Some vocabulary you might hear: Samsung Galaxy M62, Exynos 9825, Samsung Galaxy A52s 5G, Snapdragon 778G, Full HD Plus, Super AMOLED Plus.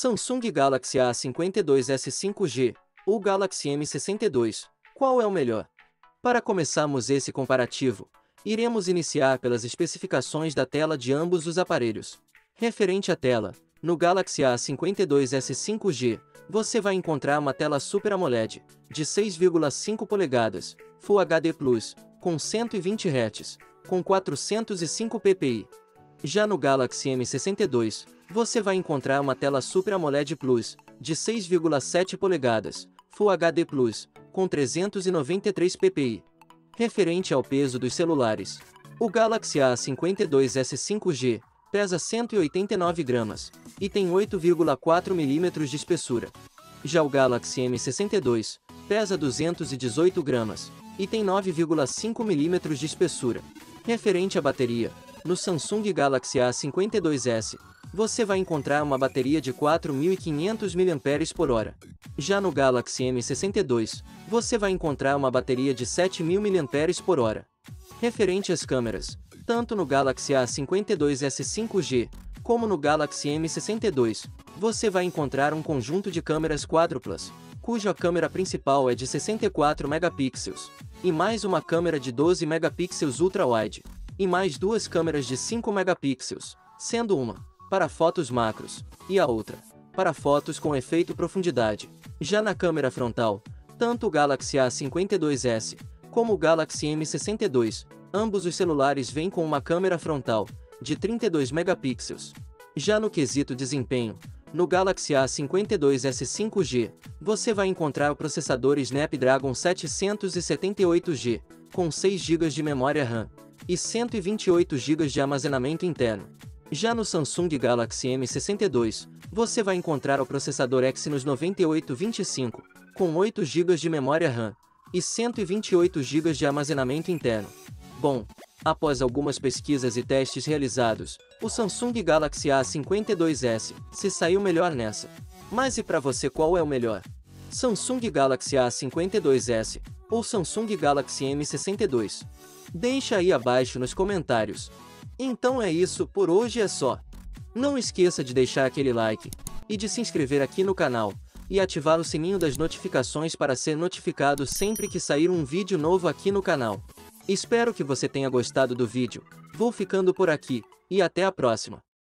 Samsung Galaxy A52s 5G ou Galaxy M62, qual é o melhor? Para começarmos esse comparativo, iremos iniciar pelas especificações da tela de ambos os aparelhos. Referente à tela, no Galaxy A52s 5G, você vai encontrar uma tela Super AMOLED, de 6,5 polegadas, Full HD Plus, com 120 Hz, com 405 ppi. Já no Galaxy M62, você vai encontrar uma tela Super AMOLED Plus, de 6,7 polegadas, Full HD Plus, com 393 ppi. Referente ao peso dos celulares, o Galaxy A52s 5G pesa 189 gramas e tem 8,4 mm de espessura. Já o Galaxy M62 pesa 218 gramas e tem 9,5 mm de espessura. Referente à bateria, no Samsung Galaxy A52s, você vai encontrar uma bateria de 4.500 mAh. Já no Galaxy M62, você vai encontrar uma bateria de 7.000 mAh. Referente às câmeras, tanto no Galaxy A52s 5G, como no Galaxy M62, você vai encontrar um conjunto de câmeras quádruplas, cuja câmera principal é de 64 megapixels, e mais uma câmera de 12 megapixels ultra-wide, e mais duas câmeras de 5 megapixels, sendo uma para fotos macros, e a outra para fotos com efeito profundidade. Já na câmera frontal, tanto o Galaxy A52s, como o Galaxy M62, ambos os celulares vêm com uma câmera frontal, de 32 megapixels. Já no quesito desempenho, no Galaxy A52s 5G, você vai encontrar o processador Snapdragon 778G, com 6 GB de memória RAM, e 128 GB de armazenamento interno. Já no Samsung Galaxy M62, você vai encontrar o processador Exynos 9825, com 8 GB de memória RAM, e 128 GB de armazenamento interno. Bom, após algumas pesquisas e testes realizados, o Samsung Galaxy A52s se saiu melhor nessa. Mas e para você, qual é o melhor? Samsung Galaxy A52s ou Samsung Galaxy M62? Deixa aí abaixo nos comentários. Então é isso, por hoje é só. Não esqueça de deixar aquele like, e de se inscrever aqui no canal, e ativar o sininho das notificações para ser notificado sempre que sair um vídeo novo aqui no canal. Espero que você tenha gostado do vídeo, vou ficando por aqui, e até a próxima.